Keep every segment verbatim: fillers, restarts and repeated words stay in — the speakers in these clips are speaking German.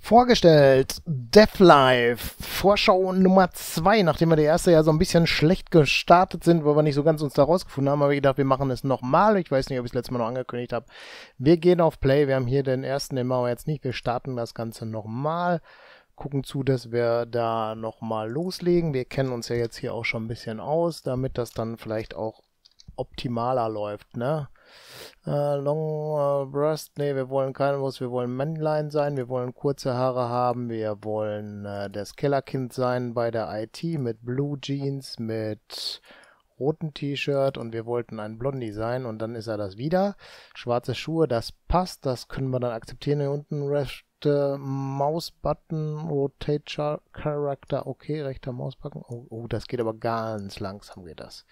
vorgestellt. DevLife, Vorschau Nummer zwei, nachdem wir die erste ja so ein bisschen schlecht gestartet sind, weil wir nicht so ganz uns da rausgefunden haben, aber ich dachte, wir machen es nochmal. Ich weiß nicht, ob ich es letztes Mal noch angekündigt habe. Wir gehen auf Play, wir haben hier den ersten, den machen wir jetzt nicht. Wir starten das Ganze nochmal, gucken zu, dass wir da nochmal loslegen. Wir kennen uns ja jetzt hier auch schon ein bisschen aus, damit das dann vielleicht auch optimaler läuft, ne? Uh, long uh, Breast, ne, wir wollen keine Wurst, wir wollen Männlein sein, wir wollen kurze Haare haben, wir wollen uh, das Kellerkind sein bei der I T mit Blue Jeans, mit roten T-Shirt und wir wollten ein Blondie sein und dann ist er das wieder. Schwarze Schuhe, das passt, das können wir dann akzeptieren. Hier unten rechte Mausbutton, Rotate Character, okay, rechter Mausbutton, oh, oh, das geht aber ganz langsam, geht das.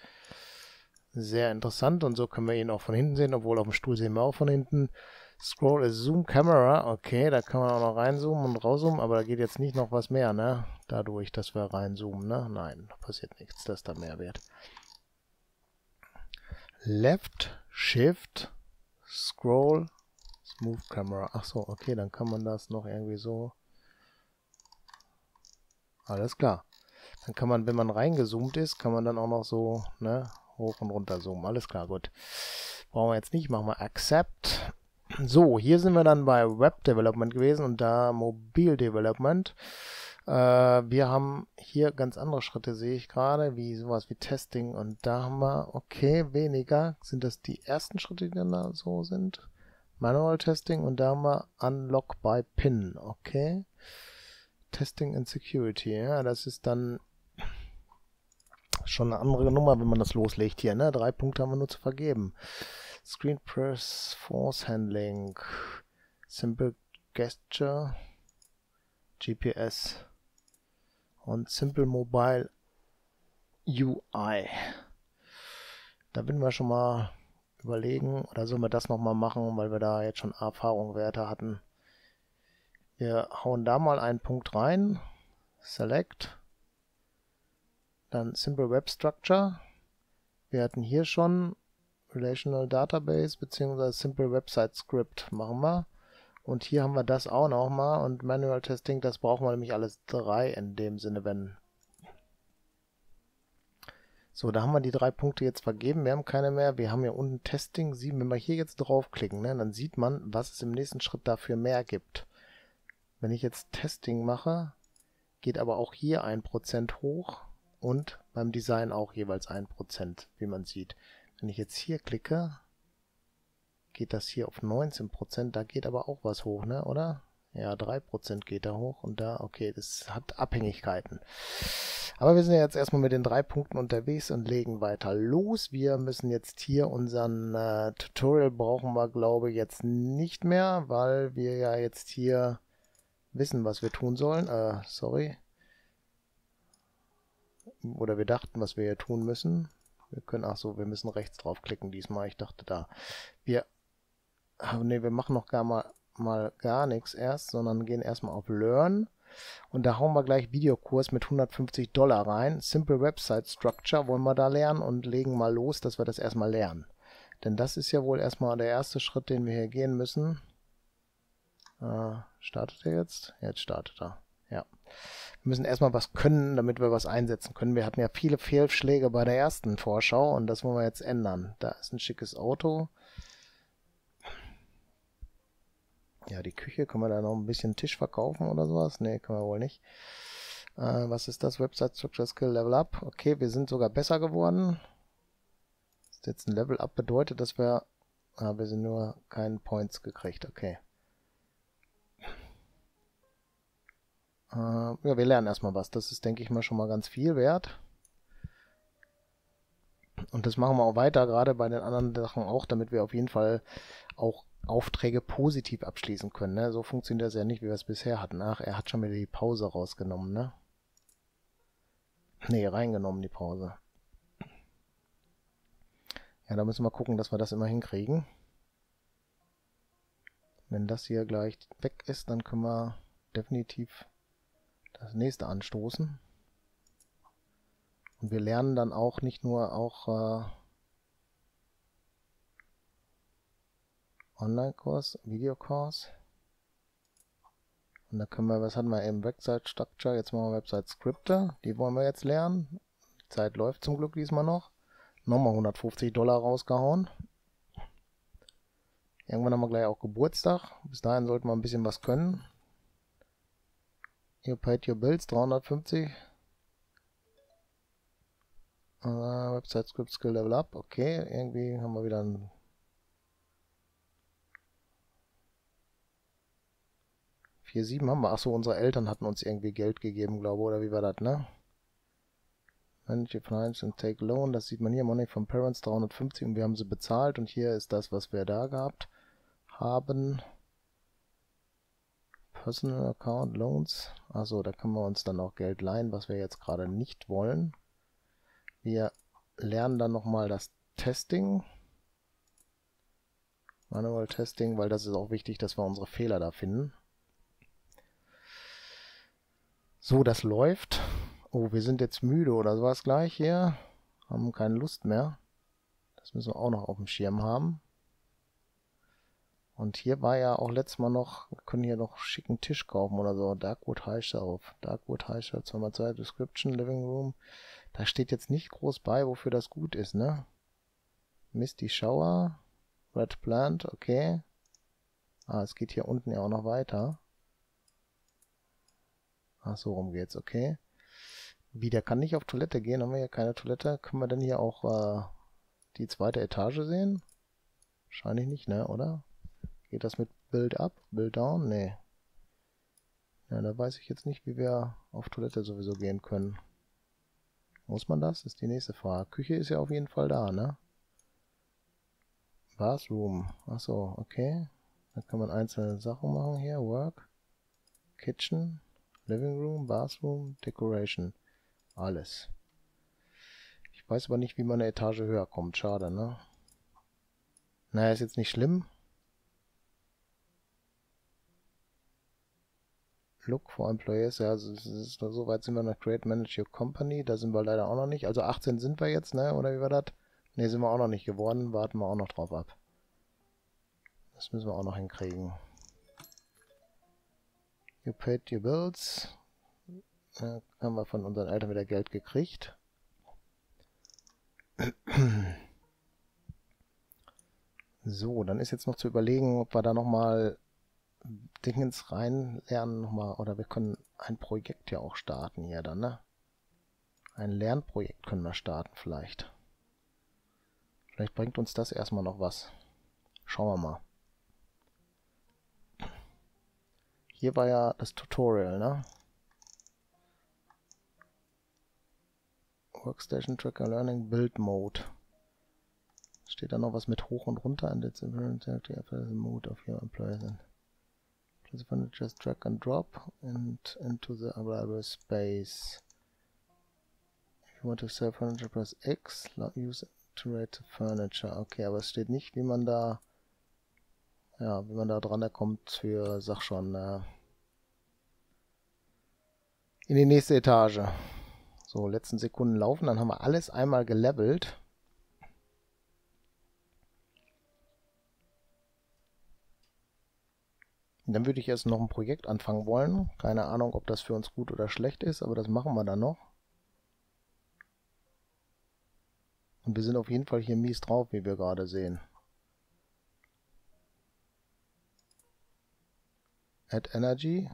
Sehr interessant und so können wir ihn auch von hinten sehen, obwohl auf dem Stuhl sehen wir auch von hinten. Scroll ist Zoom Camera, okay, da kann man auch noch reinzoomen und rauszoomen, aber da geht jetzt nicht noch was mehr, ne? Dadurch, dass wir reinzoomen, ne? Nein, passiert nichts, dass da mehr wird. Left, Shift, Scroll, Smooth Camera. Achso, okay, dann kann man das noch irgendwie so. Alles klar. Dann kann man, wenn man reingezoomt ist, kann man dann auch noch so, ne? Hoch und runter zoomen. Alles klar, gut. Brauchen wir jetzt nicht. Machen wir Accept. So, hier sind wir dann bei Web Development gewesen und da Mobil Development. Äh, wir haben hier ganz andere Schritte, sehe ich gerade, wie sowas wie Testing und da haben wir, okay, weniger. Sind das die ersten Schritte, die dann da so sind? Manual Testing und da haben wir Unlock by Pin, okay. Testing and Security, ja, das ist dann schon eine andere Nummer, wenn man das loslegt hier, ne? Drei Punkte haben wir nur zu vergeben. Screen Press, Force Handling, Simple Gesture, G P S und Simple Mobile U I. Da würden wir schon mal überlegen, oder sollen wir das nochmal machen, weil wir da jetzt schon Erfahrungswerte hatten. Wir hauen da mal einen Punkt rein. Select. Dann Simple Web Structure. Wir hatten hier schon Relational Database bzw. Simple Website Script machen wir. Und hier haben wir das auch nochmal und Manual Testing, das brauchen wir nämlich alles drei in dem Sinne, wenn. So, da haben wir die drei Punkte jetzt vergeben, wir haben keine mehr. Wir haben hier unten Testing sieben. Wenn wir hier jetzt draufklicken, ne, dann sieht man, was es im nächsten Schritt dafür mehr gibt. Wenn ich jetzt Testing mache, geht aber auch hier ein Prozent hoch. Und beim Design auch jeweils ein Prozent, wie man sieht. Wenn ich jetzt hier klicke, geht das hier auf neunzehn Prozent. Da geht aber auch was hoch, ne? Oder? Ja, drei Prozent geht da hoch und da, okay, das hat Abhängigkeiten. Aber wir sind ja jetzt erstmal mit den drei Punkten unterwegs und legen weiter los. Wir müssen jetzt hier unseren äh, Tutorial brauchen wir, glaube ich, jetzt nicht mehr, weil wir ja jetzt hier wissen, was wir tun sollen. Äh, sorry. Oder wir dachten, was wir hier tun müssen. Wir können, ach so, wir müssen rechts draufklicken diesmal. Ich dachte da. Wir, ne, wir machen noch gar mal, mal gar nichts erst, sondern gehen erstmal auf Learn. Und da hauen wir gleich Videokurs mit hundertfünfzig Dollar rein. Simple Website Structure wollen wir da lernen und legen mal los, dass wir das erstmal lernen. Denn das ist ja wohl erstmal der erste Schritt, den wir hier gehen müssen. Äh, startet er jetzt? Jetzt startet er. Ja, wir müssen erstmal was können, damit wir was einsetzen können. Wir hatten ja viele Fehlschläge bei der ersten Vorschau und das wollen wir jetzt ändern. Da ist ein schickes Auto. Ja, die Küche, können wir da noch ein bisschen Tisch verkaufen oder sowas? Ne, können wir wohl nicht. Äh, was ist das? Website Structure Skill Level Up. Okay, wir sind sogar besser geworden. Das ist jetzt ein Level Up, bedeutet, dass wir... Ah, wir sind nur keinen Points gekriegt, okay. Ja, wir lernen erstmal was. Das ist, denke ich mal, schon mal ganz viel wert. Und das machen wir auch weiter, gerade bei den anderen Sachen auch, damit wir auf jeden Fall auch Aufträge positiv abschließen können. Ne? So funktioniert das ja nicht, wie wir es bisher hatten. Ach, er hat schon wieder die Pause rausgenommen, ne? Ne, reingenommen, die Pause. Ja, da müssen wir gucken, dass wir das immer hinkriegen. Wenn das hier gleich weg ist, dann können wir definitiv... das nächste anstoßen. Und wir lernen dann auch nicht nur auch äh, Online-Kurs, Videokurs. Und da können wir, was hatten wir eben, Website Structure, jetzt machen wir Website Skripte, die wollen wir jetzt lernen. Die Zeit läuft zum Glück diesmal noch. Nochmal hundertfünfzig Dollar rausgehauen. Irgendwann haben wir gleich auch Geburtstag. Bis dahin sollten wir ein bisschen was können. You paid your bills, dreihundertfünfzig. Äh, Website Script Skill Level Up. Okay, irgendwie haben wir wieder ein... vier Komma sieben haben wir. Achso, unsere Eltern hatten uns irgendwie Geld gegeben, glaube ich. Oder wie war das, ne? Manage your Finance and Take Loan, das sieht man hier, Money from Parents, dreihundertfünfzig, und wir haben sie bezahlt, und hier ist das, was wir da gehabt haben. Personal Account, Loans, also da können wir uns dann auch Geld leihen, was wir jetzt gerade nicht wollen. Wir lernen dann nochmal das Testing, Manual Testing, weil das ist auch wichtig, dass wir unsere Fehler da finden. So, das läuft. Oh, wir sind jetzt müde oder sowas gleich hier. Haben keine Lust mehr. Das müssen wir auch noch auf dem Schirm haben. Und hier war ja auch letztes Mal noch, wir können hier noch einen schicken Tisch kaufen oder so. Darkwood High Shop. Darkwood High Shop zwei mal zwei Description, Living Room. Da steht jetzt nicht groß bei, wofür das gut ist, ne? Misty Shower. Red Plant, okay. Ah, es geht hier unten ja auch noch weiter. Ach, so rum geht's, okay. Wie, der kann nicht auf Toilette gehen, haben wir hier keine Toilette. Können wir denn hier auch äh, die zweite Etage sehen? Wahrscheinlich nicht, ne, oder? Geht das mit Build Up, Build Down? Ne. Ja, da weiß ich jetzt nicht, wie wir auf Toilette sowieso gehen können. Muss man das? Ist die nächste Frage. Küche ist ja auf jeden Fall da, ne? Bathroom. Achso, okay. Da kann man einzelne Sachen machen hier. Work, Kitchen, Living Room, Bathroom, Decoration. Alles. Ich weiß aber nicht, wie man eine Etage höher kommt. Schade, ne? Naja, ist jetzt nicht schlimm. Look for Employees. Ja, also es ist, so weit sind wir noch. Create, Manage Your Company. Da sind wir leider auch noch nicht. Also achtzehn sind wir jetzt, ne? Oder wie war das? Ne, sind wir auch noch nicht geworden. Warten wir auch noch drauf ab. Das müssen wir auch noch hinkriegen. You paid your bills. Da haben wir von unseren Eltern wieder Geld gekriegt. So, dann ist jetzt noch zu überlegen, ob wir da nochmal Dingens reinlernen, nochmal, oder wir können ein Projekt ja auch starten hier dann, ne? Ein Lernprojekt können wir starten vielleicht. Vielleicht bringt uns das erstmal noch was. Schauen wir mal. Hier war ja das Tutorial, ne? Workstation Tracker Learning Build Mode. Steht da noch was mit hoch und runter? And it's implemented directly after the mode of your employees. Please just drag and drop and into the available space. If you want to sell furniture, press X. Use to rate furniture. Okay, aber es steht nicht, wie man da, ja, wie man da dran kommt für, sag schon, äh, in die nächste Etage. So, letzten Sekunden laufen, dann haben wir alles einmal gelevelt. Und dann würde ich erst noch ein Projekt anfangen wollen. Keine Ahnung, ob das für uns gut oder schlecht ist, aber das machen wir dann noch. Und wir sind auf jeden Fall hier mies drauf, wie wir gerade sehen. Add Energy.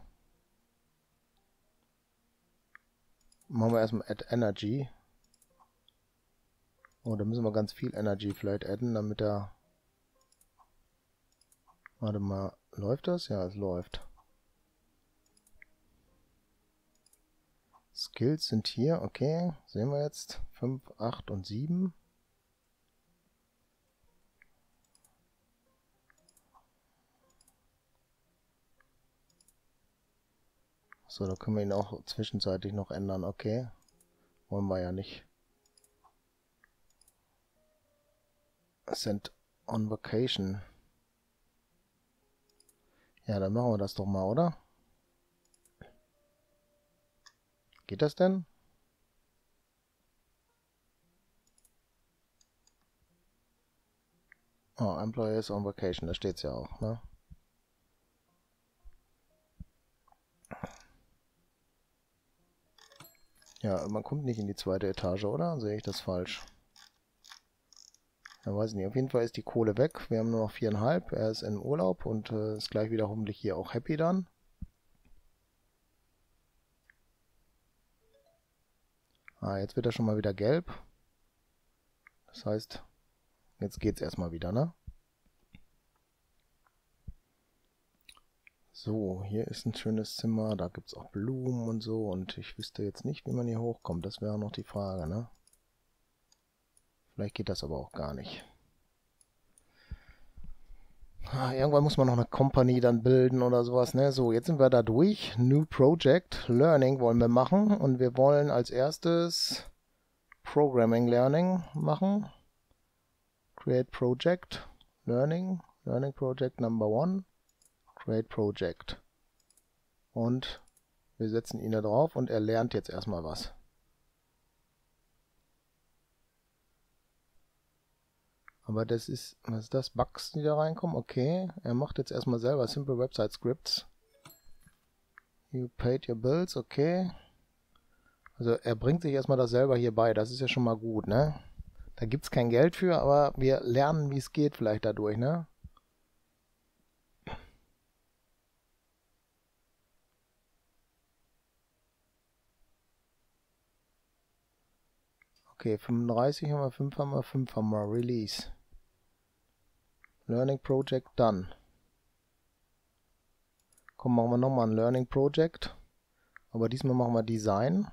Machen wir erstmal Add Energy. Oh, da müssen wir ganz viel Energy vielleicht adden, damit er... Warte mal, läuft das? Ja, es läuft. Skills sind hier, okay. Sehen wir jetzt. fünf, acht und sieben. So, da können wir ihn auch zwischenzeitlich noch ändern, okay. Wollen wir ja nicht. Send on Vacation. Ja, dann machen wir das doch mal, oder? Geht das denn? Oh, Employees on Vacation, da steht es ja auch, ne? Ja, man kommt nicht in die zweite Etage, oder? Sehe ich das falsch? Ja, weiß ich nicht. Auf jeden Fall ist die Kohle weg. Wir haben nur noch viereinhalb. Er ist in Urlaub und äh, ist gleich wieder hoffentlich hier auch happy dann. Ah, jetzt wird er schon mal wieder gelb. Das heißt, jetzt geht's erstmal wieder, ne? So, hier ist ein schönes Zimmer, da gibt es auch Blumen und so, und ich wüsste jetzt nicht, wie man hier hochkommt, das wäre noch die Frage, ne? Vielleicht geht das aber auch gar nicht. Ah, irgendwann muss man noch eine Company dann bilden oder sowas, ne? So, jetzt sind wir da durch. New Project Learning wollen wir machen, und wir wollen als erstes Programming Learning machen. Create Project Learning, Learning Project Number One. Create Project. Und wir setzen ihn da drauf und er lernt jetzt erstmal was. Aber das ist, was ist das? Bugs, die da reinkommen? Okay, er macht jetzt erstmal selber Simple Website Scripts. You paid your bills, okay. Also er bringt sich erstmal das selber hier bei, das ist ja schon mal gut, ne? Da gibt es kein Geld für, aber wir lernen, wie es geht vielleicht dadurch, ne? Okay, fünfunddreißig haben wir, fünf haben wir, fünf haben wir, Release. Learning Project done. Komm, machen wir nochmal ein Learning Project. Aber diesmal machen wir Design.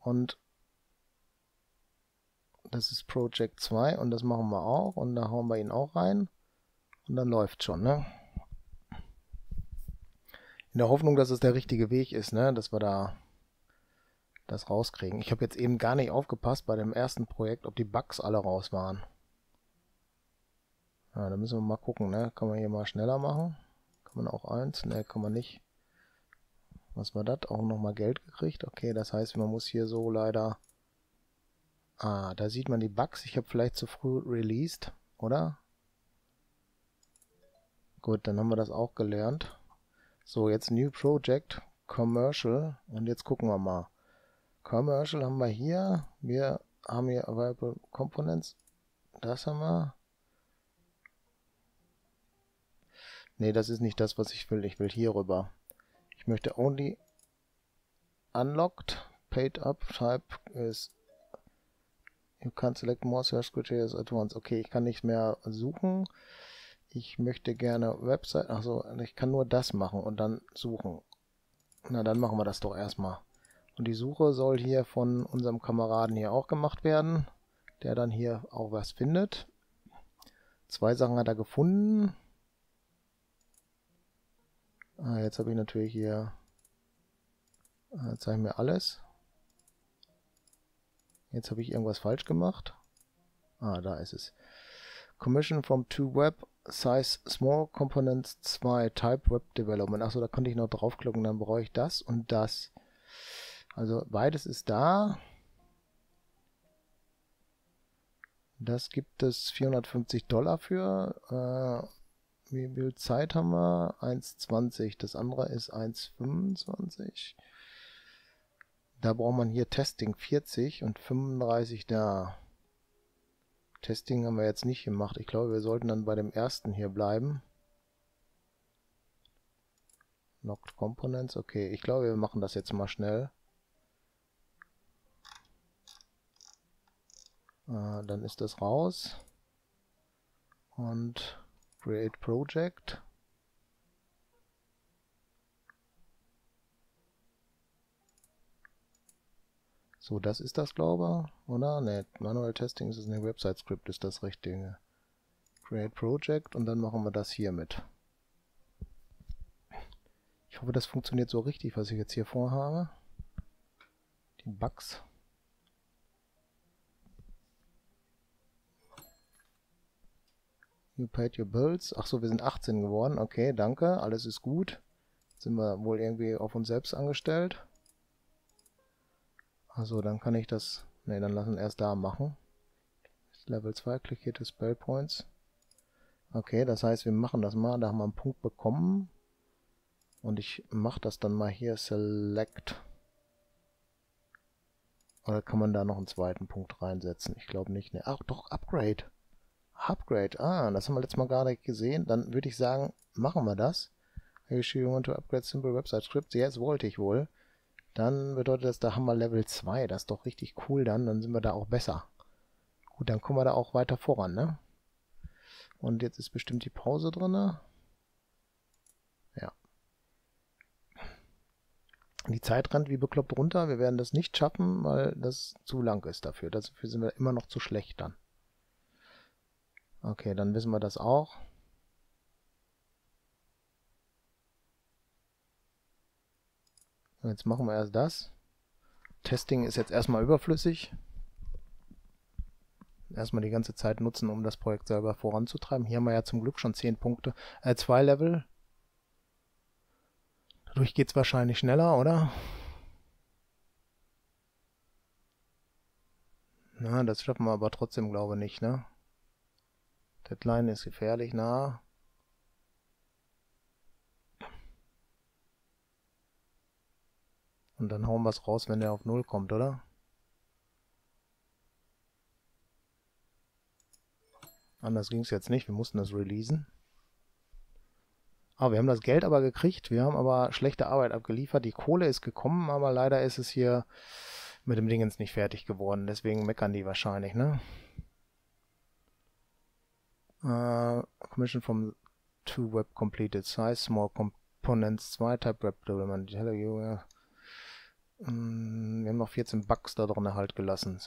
Und das ist Project zwei und das machen wir auch. Und da hauen wir ihn auch rein. Und dann läuft schon, ne? In der Hoffnung, dass es der richtige Weg ist, ne? Dass wir da das rauskriegen. Ich habe jetzt eben gar nicht aufgepasst bei dem ersten Projekt, ob die Bugs alle raus waren. Ja, da müssen wir mal gucken, ne? Kann man hier mal schneller machen? Kann man auch eins? Ne, kann man nicht. Was war das? Auch nochmal Geld gekriegt? Okay, das heißt, man muss hier so leider... Ah, da sieht man die Bugs. Ich habe vielleicht zu früh released, oder? Gut, dann haben wir das auch gelernt. So, jetzt New Project, Commercial, und jetzt gucken wir mal. Commercial haben wir hier, wir haben hier Available Components, das haben wir. Ne, das ist nicht das, was ich will, ich will hier rüber. Ich möchte Only Unlocked, Paid Up, Type is You can select more search criteria at once. Okay, ich kann nicht mehr suchen. Ich möchte gerne Website, also ich kann nur das machen und dann suchen. Na, dann machen wir das doch erstmal. Und die Suche soll hier von unserem Kameraden hier auch gemacht werden, der dann hier auch was findet. Zwei Sachen hat er gefunden. Ah, jetzt habe ich natürlich hier, äh, zeig mir alles. Jetzt habe ich irgendwas falsch gemacht. Ah, da ist es. Commission from to Web, Size Small, Components zwei, Type Web Development. Achso, da konnte ich noch draufklicken, dann brauche ich das und das. Also beides ist da. Das gibt es vierhundertfünfzig Dollar für. Äh, wie viel Zeit haben wir? eins Komma zwanzig. Das andere ist eins Komma fünfundzwanzig. Da braucht man hier Testing vierzig und fünfunddreißig da. Testing haben wir jetzt nicht gemacht. Ich glaube, wir sollten dann bei dem ersten hier bleiben. Locked Components. Okay, ich glaube, wir machen das jetzt mal schnell. Dann ist das raus und Create Project. So, das ist das, glaube ich, oder? Ne, Manual Testing ist es nicht, Website Script ist das Richtige. Create Project und dann machen wir das hier mit. Ich hoffe, das funktioniert so richtig, was ich jetzt hier vorhabe. Die Bugs. You paid your bills. Achso, wir sind achtzehn geworden. Okay, danke. Alles ist gut. Sind wir wohl irgendwie auf uns selbst angestellt. Also dann kann ich das... Ne, dann lassen wir erst da machen. Level zwei, klick hier to Spell Points. Okay, das heißt, wir machen das mal. Da haben wir einen Punkt bekommen. Und ich mache das dann mal hier. Select. Oder kann man da noch einen zweiten Punkt reinsetzen? Ich glaube nicht. Ne. Ach doch, Upgrade. Upgrade. Ah, das haben wir letztes Mal gar nicht gesehen. Dann würde ich sagen, machen wir das. You want to upgrade simple website script. Yes, wollte ich wohl. Dann bedeutet das, da haben wir Level zwei. Das ist doch richtig cool dann. Dann sind wir da auch besser. Gut, dann kommen wir da auch weiter voran, ne? Und jetzt ist bestimmt die Pause drin. Ja. Die Zeit rennt wie bekloppt runter. Wir werden das nicht schaffen, weil das zu lang ist dafür. Dafür sind wir immer noch zu schlecht dann. Okay, dann wissen wir das auch. Jetzt machen wir erst das. Testing ist jetzt erstmal überflüssig. Erstmal die ganze Zeit nutzen, um das Projekt selber voranzutreiben. Hier haben wir ja zum Glück schon zehn Punkte, äh, zwei Level. Dadurch geht es wahrscheinlich schneller, oder? Na, das schaffen wir aber trotzdem, glaube ich, nicht, ne? Deadline ist gefährlich, na. Und dann hauen wir es raus, wenn der auf null kommt, oder? Anders ging es jetzt nicht, wir mussten das releasen. Ah, wir haben das Geld aber gekriegt, wir haben aber schlechte Arbeit abgeliefert. Die Kohle ist gekommen, aber leider ist es hier mit dem Dingens nicht fertig geworden. Deswegen meckern die wahrscheinlich, ne? Uh, commission from two web completed size, small components, zwei type web development. Hello, you, yeah. Wir haben noch vierzehn Bugs da drin halt gelassen.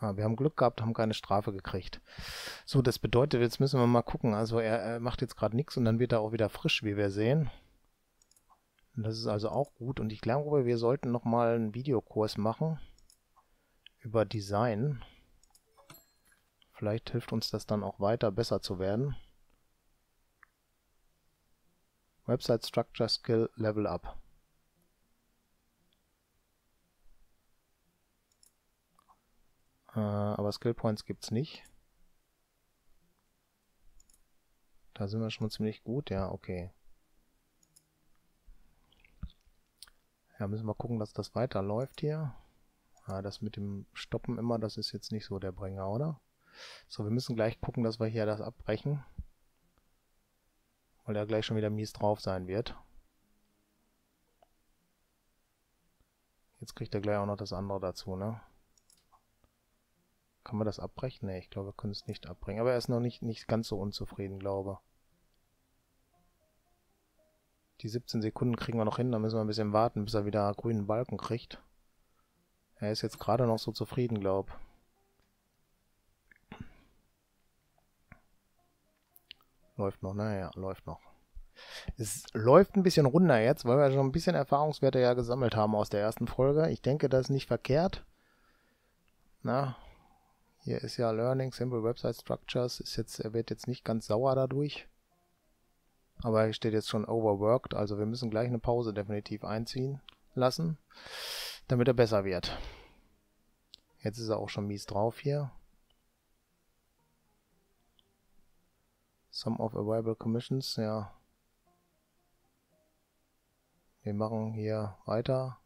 Ah, wir haben Glück gehabt, haben keine Strafe gekriegt. So, das bedeutet, jetzt müssen wir mal gucken. Also er, er macht jetzt gerade nichts und dann wird er auch wieder frisch, wie wir sehen. Und das ist also auch gut. Und ich glaube, wir sollten nochmal einen Videokurs machen über Design. Vielleicht hilft uns das dann auch weiter, besser zu werden. Website Structure Skill Level Up. Äh, aber Skill Points gibt es nicht. Da sind wir schon ziemlich gut, ja, okay. Ja, müssen wir gucken, dass das weiterläuft hier. Ja, das mit dem Stoppen immer, das ist jetzt nicht so der Bringer, oder? So, wir müssen gleich gucken, dass wir hier das abbrechen. Weil er gleich schon wieder mies drauf sein wird. Jetzt kriegt er gleich auch noch das andere dazu, ne? Kann man das abbrechen? Ne, ich glaube, wir können es nicht abbrechen. Aber er ist noch nicht, nicht ganz so unzufrieden, glaube ich. Die siebzehn Sekunden kriegen wir noch hin. Da müssen wir ein bisschen warten, bis er wieder grünen Balken kriegt. Er ist jetzt gerade noch so zufrieden, glaube ich. Läuft noch, naja, läuft noch. Es läuft ein bisschen runter jetzt, weil wir schon ein bisschen Erfahrungswerte ja gesammelt haben aus der ersten Folge. Ich denke, das ist nicht verkehrt. Na, hier ist ja Learning, Simple Website Structures. Ist jetzt, er wird jetzt nicht ganz sauer dadurch. Aber hier steht jetzt schon Overworked, also wir müssen gleich eine Pause definitiv einziehen lassen, damit er besser wird. Jetzt ist er auch schon mies drauf hier. Some of Available Commissions, ja. Wir machen hier weiter.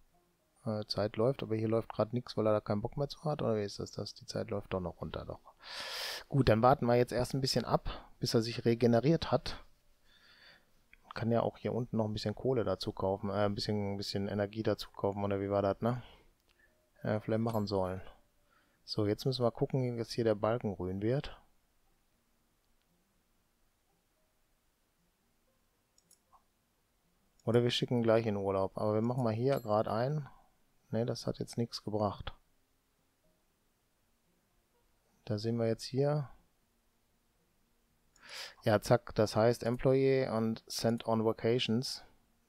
Äh, Zeit läuft, aber hier läuft gerade nichts, weil er da keinen Bock mehr zu hat. Oder wie ist das? das? Die Zeit läuft doch noch runter. Doch. Gut, dann warten wir jetzt erst ein bisschen ab, bis er sich regeneriert hat. Man kann ja auch hier unten noch ein bisschen Kohle dazu kaufen, äh, ein bisschen, ein bisschen Energie dazu kaufen, oder wie war das, ne? Äh, vielleicht machen sollen. So, jetzt müssen wir gucken, dass hier der Balken grün wird. Oder wir schicken gleich in Urlaub. Aber wir machen mal hier gerade ein. Ne, das hat jetzt nichts gebracht. Da sehen wir jetzt hier. Ja, zack. Das heißt Employee und Send on Vacations.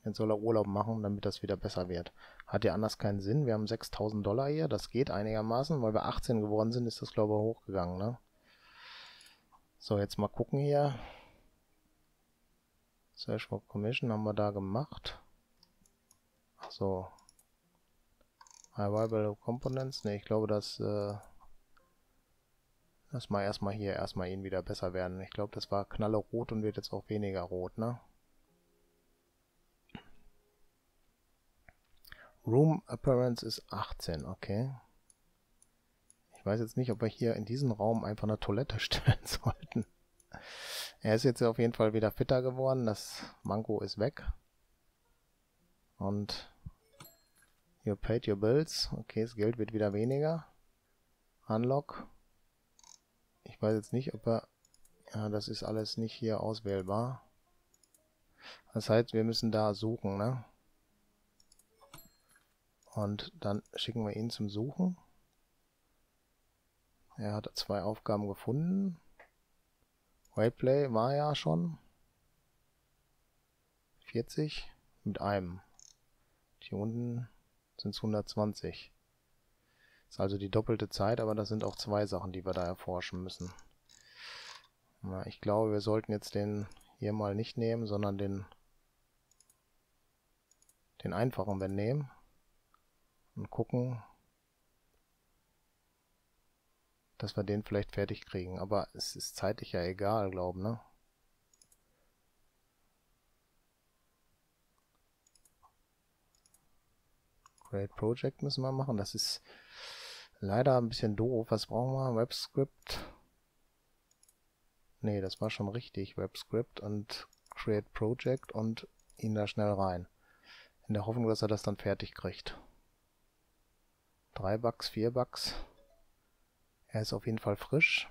Jetzt soll er Urlaub machen, damit das wieder besser wird. Hat ja anders keinen Sinn. Wir haben sechstausend Dollar hier. Das geht einigermaßen. Weil wir achtzehn geworden sind, ist das, glaube ich, hochgegangen, ne? So, jetzt mal gucken hier. Search for Commission haben wir da gemacht. Achso. Available Components. Ne, ich glaube, das äh, Lass mal erstmal hier erstmal ihn wieder besser werden. Ich glaube, das war knallerot und wird jetzt auch weniger rot, ne? Room Appearance ist achtzehn, okay. Ich weiß jetzt nicht, ob wir hier in diesen Raum einfach eine Toilette stellen sollten. Er ist jetzt auf jeden Fall wieder fitter geworden. Das Manko ist weg. Und you paid your bills. Okay, das Geld wird wieder weniger. Unlock. Ich weiß jetzt nicht, ob er... Ja, das ist alles nicht hier auswählbar. Das heißt, wir müssen da suchen, ne? Und dann schicken wir ihn zum Suchen. Er hat zwei Aufgaben gefunden. Wayplay war ja schon. vierzig mit einem. Hier unten sind es hundertzwanzig. Ist also die doppelte Zeit, aber das sind auch zwei Sachen, die wir da erforschen müssen. Na, ich glaube, wir sollten jetzt den hier mal nicht nehmen, sondern den, den einfachen wir nehmen. Und gucken, dass wir den vielleicht fertig kriegen. Aber es ist zeitlich ja egal, glaube ich, ne? Great Project müssen wir machen. Das ist leider ein bisschen doof. Was brauchen wir? WebScript. Ne, das war schon richtig. WebScript und Create Project und ihn da schnell rein. In der Hoffnung, dass er das dann fertig kriegt. Drei Bugs, vier Bugs. Er ist auf jeden Fall frisch.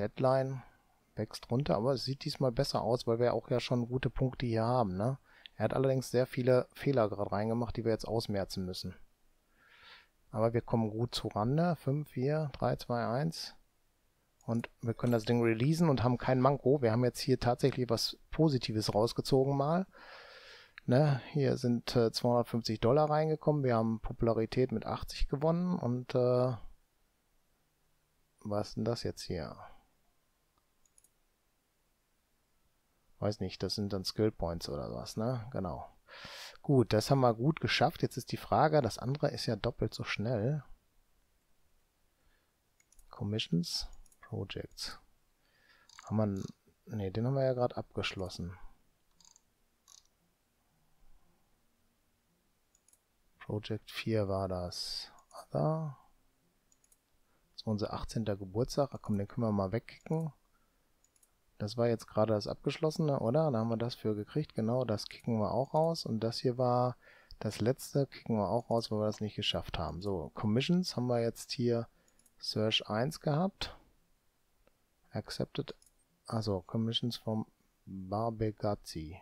Deadline wächst runter, aber es sieht diesmal besser aus, weil wir auch ja schon gute Punkte hier haben, ne? Er hat allerdings sehr viele Fehler gerade reingemacht, die wir jetzt ausmerzen müssen. Aber wir kommen gut zurande. fünf, vier, drei, zwei, eins. Und wir können das Ding releasen und haben kein Manko. Wir haben jetzt hier tatsächlich was Positives rausgezogen mal. Ne, hier sind äh, zweihundertfünfzig Dollar reingekommen, wir haben Popularität mit achtzig gewonnen und äh, was ist denn das jetzt hier? Weiß nicht, das sind dann Skill Points oder was, ne? Genau. Gut, das haben wir gut geschafft. Jetzt ist die Frage, das andere ist ja doppelt so schnell. Commissions, Projects. Haben wir, ne, den haben wir ja gerade abgeschlossen. Project vier war das. Other. Das war unser achtzehnter Geburtstag. Ach komm, den können wir mal wegkicken. Das war jetzt gerade das Abgeschlossene, oder? Da haben wir das für gekriegt. Genau, das kicken wir auch raus. Und das hier war das letzte. Kicken wir auch raus, weil wir das nicht geschafft haben. So, Commissions haben wir jetzt hier Search eins gehabt. Accepted. Also Commissions vom Barbegazzi.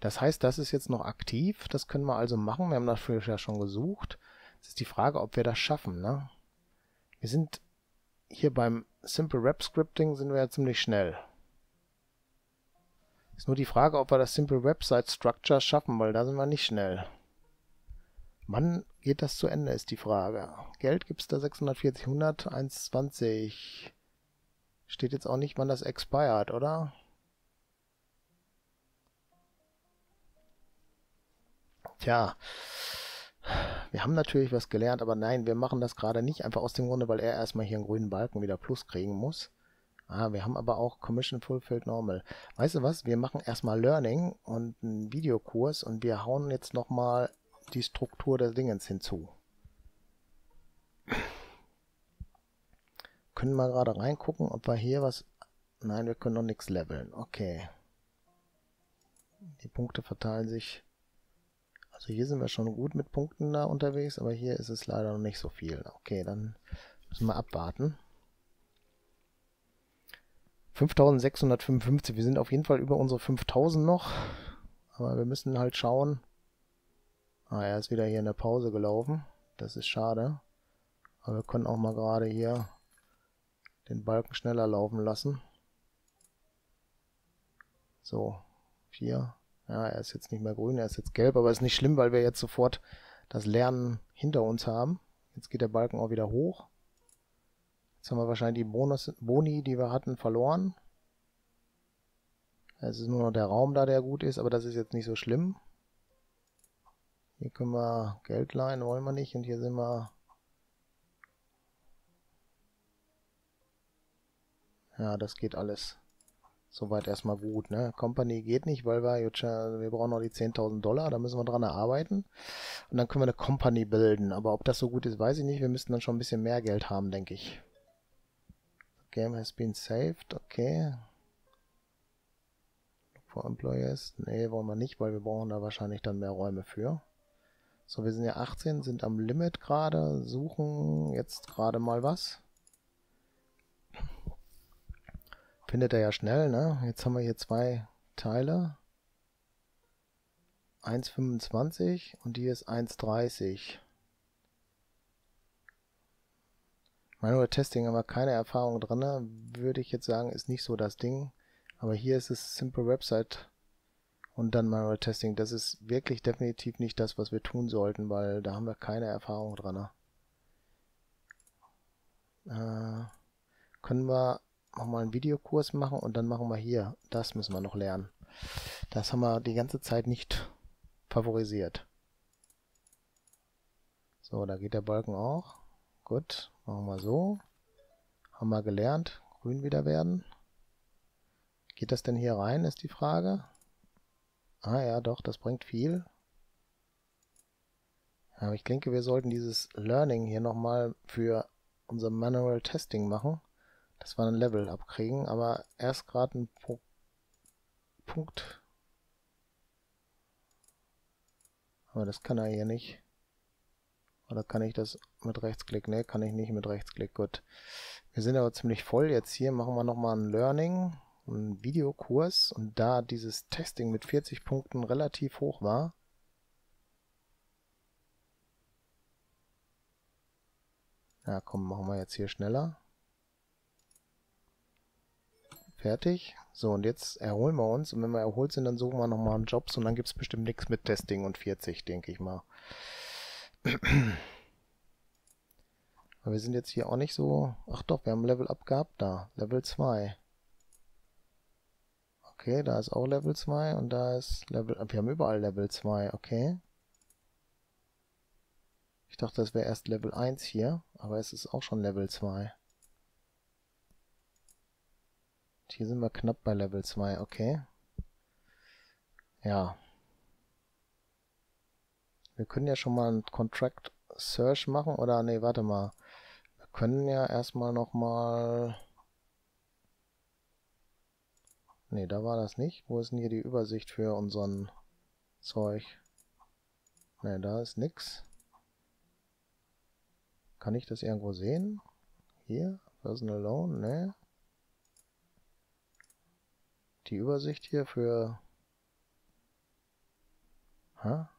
Das heißt, das ist jetzt noch aktiv. Das können wir also machen. Wir haben dafür ja schon gesucht. Jetzt ist die Frage, ob wir das schaffen, ne? Wir sind hier beim Simple Rep Scripting sind wir ja ziemlich schnell. Ist nur die Frage, ob wir das Simple Website Structure schaffen, weil da sind wir nicht schnell. Wann geht das zu Ende, ist die Frage. Geld gibt es da sechshundertvierzig, hundert, hundertzwanzig. Steht jetzt auch nicht, wann das expired, oder? Tja, wir haben natürlich was gelernt, aber nein, wir machen das gerade nicht. Einfach aus dem Grunde, weil er erstmal hier einen grünen Balken wieder plus kriegen muss. Ah, wir haben aber auch Commission Fulfilled Normal. Weißt du was? Wir machen erstmal Learning und einen Videokurs und wir hauen jetzt nochmal die Struktur des Dingens hinzu. Können wir gerade reingucken, ob wir hier was... Nein, wir können noch nichts leveln. Okay. Die Punkte verteilen sich... Also hier sind wir schon gut mit Punkten da unterwegs, aber hier ist es leider noch nicht so viel. Okay, dann müssen wir abwarten. fünftausendsechshundertfünfundfünfzig, wir sind auf jeden Fall über unsere fünftausend noch, aber wir müssen halt schauen. Ah, er ist wieder hier in der Pause gelaufen, das ist schade. Aber wir können auch mal gerade hier den Balken schneller laufen lassen. So, vier... Ja, er ist jetzt nicht mehr grün, er ist jetzt gelb, aber ist nicht schlimm, weil wir jetzt sofort das Lernen hinter uns haben. Jetzt geht der Balken auch wieder hoch. Jetzt haben wir wahrscheinlich die Bonus, Boni, die wir hatten, verloren. Es ist nur noch der Raum da, der gut ist, aber das ist jetzt nicht so schlimm. Hier können wir Geld leihen, wollen wir nicht. Und hier sind wir Ja, das geht alles. Soweit erstmal gut, ne? Company geht nicht, weil wir, wir brauchen noch die zehntausend Dollar, da müssen wir dran arbeiten. Und dann können wir eine Company bilden. Aber ob das so gut ist, weiß ich nicht. Wir müssten dann schon ein bisschen mehr Geld haben, denke ich. Game has been saved, okay. Look for Employees. Ne, wollen wir nicht, weil wir brauchen da wahrscheinlich dann mehr Räume für. So, wir sind ja achtzehn, sind am Limit gerade, suchen jetzt gerade mal was. Findet er ja schnell, ne? Jetzt haben wir hier zwei Teile. eins Komma fünfundzwanzig und die ist eins Komma dreißig. Manual Testing haben wir keine Erfahrung drin, ne? Würde ich jetzt sagen, ist nicht so das Ding. Aber hier ist es Simple Website und dann Manual Testing. Das ist wirklich definitiv nicht das, was wir tun sollten, weil da haben wir keine Erfahrung drin. Ne? Äh, können wir nochmal einen Videokurs machen und dann machen wir hier. Das müssen wir noch lernen. Das haben wir die ganze Zeit nicht favorisiert. So, da geht der Balken auch. Gut, machen wir so. Haben wir gelernt. Grün wieder werden. Geht das denn hier rein, ist die Frage. Ah ja, doch, das bringt viel. Aber ich denke, wir sollten dieses Learning hier nochmal für unser Manual Testing machen. Dass wir ein Level abkriegen, aber erst gerade ein Pro Punkt. Aber das kann er hier nicht. Oder kann ich das mit Rechtsklick? Ne, kann ich nicht mit Rechtsklick. Gut. Wir sind aber ziemlich voll jetzt hier. Machen wir nochmal ein Learning, einen Videokurs. Und da dieses Testing mit vierzig Punkten relativ hoch war, ja komm, machen wir jetzt hier schneller. Fertig. So, und jetzt erholen wir uns. Und wenn wir erholt sind, dann suchen wir nochmal einen Jobs. Und dann gibt es bestimmt nichts mit Testing und vierzig, denke ich mal. Aber wir sind jetzt hier auch nicht so... Ach doch, wir haben Level Up gehabt da. Level zwei. Okay, da ist auch Level zwei. Und da ist Level Up. Wir haben überall Level zwei. Okay. Ich dachte, das wäre erst Level eins hier. Aber es ist auch schon Level zwei. Hier sind wir knapp bei Level zwei, okay. Ja. Wir können ja schon mal einen Contract Search machen, oder? Ne, warte mal. Wir können ja erstmal nochmal... Ne, da war das nicht. Wo ist denn hier die Übersicht für unseren Zeug? Ne, da ist nix. Kann ich das irgendwo sehen? Hier? Personal Loan? Ne. Die Übersicht hier für... Ha?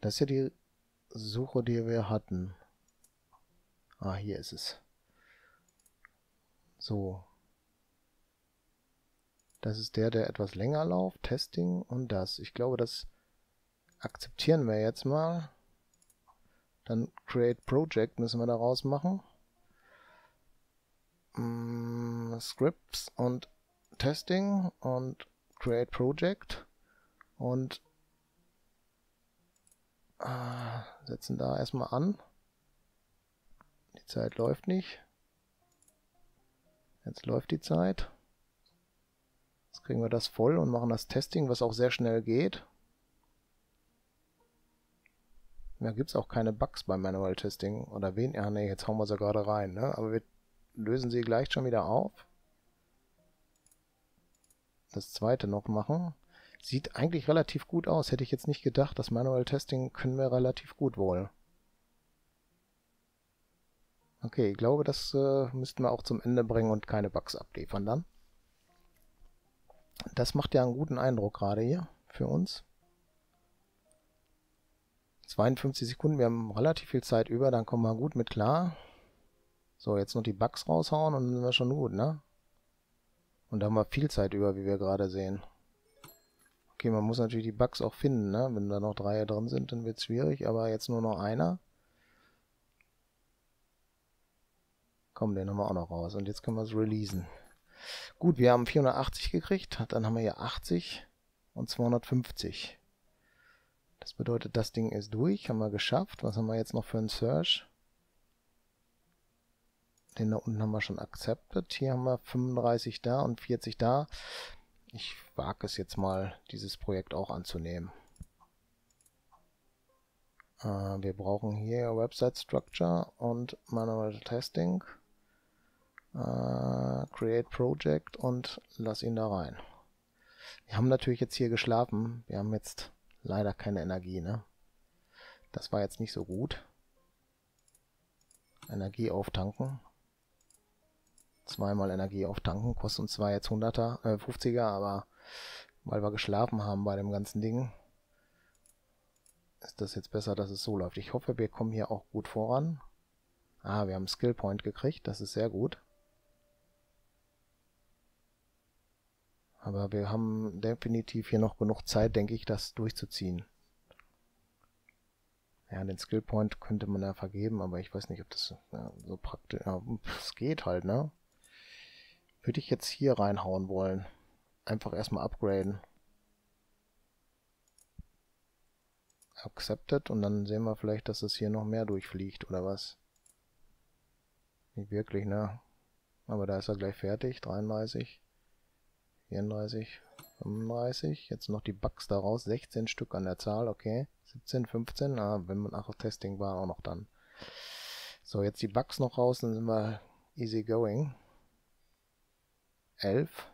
Das ist ja die Suche, die wir hatten. Ah, hier ist es. So. Das ist der, der etwas länger läuft. Testing und das. Ich glaube, das akzeptieren wir jetzt mal. Dann Create Project müssen wir daraus machen. Scripts und Testing und Create Project und äh, setzen da erstmal an. Die Zeit läuft nicht. Jetzt läuft die Zeit. Jetzt kriegen wir das voll und machen das Testing, was auch sehr schnell geht. Da gibt es auch keine Bugs beim Manual Testing oder wen? Ja, ne, jetzt hauen wir sie gerade rein, ne? Aber wir lösen sie gleich schon wieder auf. Das zweite noch machen. Sieht eigentlich relativ gut aus. Hätte ich jetzt nicht gedacht. Das Manual Testing können wir relativ gut wohl. Okay, ich glaube, das äh, müssten wir auch zum Ende bringen und keine Bugs abliefern dann. Das macht ja einen guten Eindruck gerade hier für uns. zweiundfünfzig Sekunden. Wir haben relativ viel Zeit über. Dann kommen wir gut mit klar. So, jetzt noch die Bugs raushauen und dann sind wir schon gut, ne? Und da haben wir viel Zeit über, wie wir gerade sehen. Okay, man muss natürlich die Bugs auch finden, ne? Wenn da noch drei drin sind, dann wird es schwierig, aber jetzt nur noch einer. Komm, den haben wir auch noch raus und jetzt können wir es releasen. Gut, wir haben vierhundertachtzig gekriegt, dann haben wir hier achtzig und zweihundertfünfzig. Das bedeutet, das Ding ist durch, haben wir geschafft. Was haben wir jetzt noch für einen Search? Den da unten haben wir schon accepted. Hier haben wir fünfunddreißig da und vierzig da. Ich wage es jetzt mal, dieses Projekt auch anzunehmen. Äh, wir brauchen hier Website Structure und Manual Testing. Äh, Create Project und lass ihn da rein. Wir haben natürlich jetzt hier geschlafen. Wir haben jetzt leider keine Energie, ne? Das war jetzt nicht so gut. Energie auftanken. Zweimal Energie auftanken. Kostet uns zwar jetzt hunderter, äh, fünfziger, aber weil wir geschlafen haben bei dem ganzen Ding, ist das jetzt besser, dass es so läuft. Ich hoffe, wir kommen hier auch gut voran. Ah, wir haben einen Skill Point gekriegt. Das ist sehr gut. Aber wir haben definitiv hier noch genug Zeit, denke ich, das durchzuziehen. Ja, den Skill Point könnte man ja vergeben, aber ich weiß nicht, ob das ja, so praktisch... Ja, es geht halt, ne? Würde ich jetzt hier reinhauen wollen. Einfach erstmal upgraden. Accepted und dann sehen wir vielleicht, dass es hier noch mehr durchfliegt, oder was? Nicht wirklich, ne? Aber da ist er gleich fertig. dreiunddreißig. vierunddreißig, fünfunddreißig, jetzt noch die Bugs daraus, sechzehn Stück an der Zahl, okay, siebzehn, fünfzehn, ah, wenn man nach Testing war, auch noch dann. So, jetzt die Bugs noch raus, dann sind wir easy going. elf.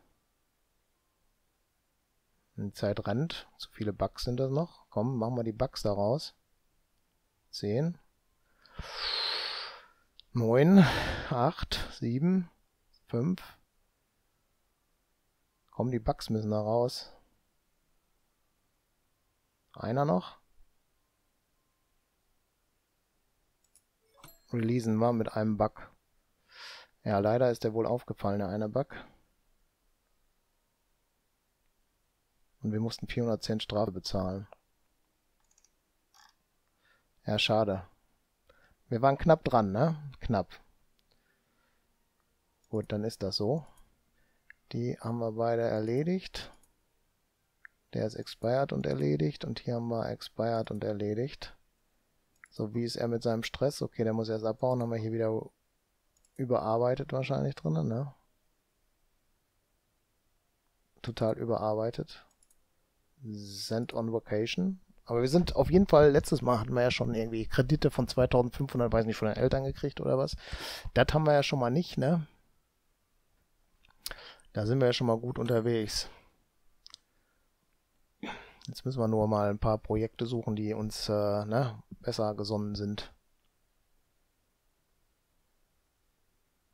Die Zeit rennt, zu viele Bugs sind das noch, komm, machen wir die Bugs daraus. zehn. neun, acht, sieben, fünf. Komm, die Bugs müssen da raus. Einer noch. Releasen wir mit einem Bug. Ja, leider ist der wohl aufgefallen, der eine Bug. Und wir mussten vierhundertzehn Strafe bezahlen. Ja, schade. Wir waren knapp dran, ne? Knapp. Gut, dann ist das so. Die haben wir beide erledigt. Der ist expired und erledigt. Und hier haben wir expired und erledigt. So, wie ist er mit seinem Stress? Okay, der muss erst abbauen. Haben wir hier wieder überarbeitet wahrscheinlich drinnen, ne? Total überarbeitet. Send on Vacation. Aber wir sind auf jeden Fall, letztes Mal hatten wir ja schon irgendwie Kredite von zweitausendfünfhundert, weiß nicht, von den Eltern gekriegt oder was. Das haben wir ja schon mal nicht, ne? Da sind wir ja schon mal gut unterwegs. Jetzt müssen wir nur mal ein paar Projekte suchen, die uns äh, ne, besser gesonnen sind.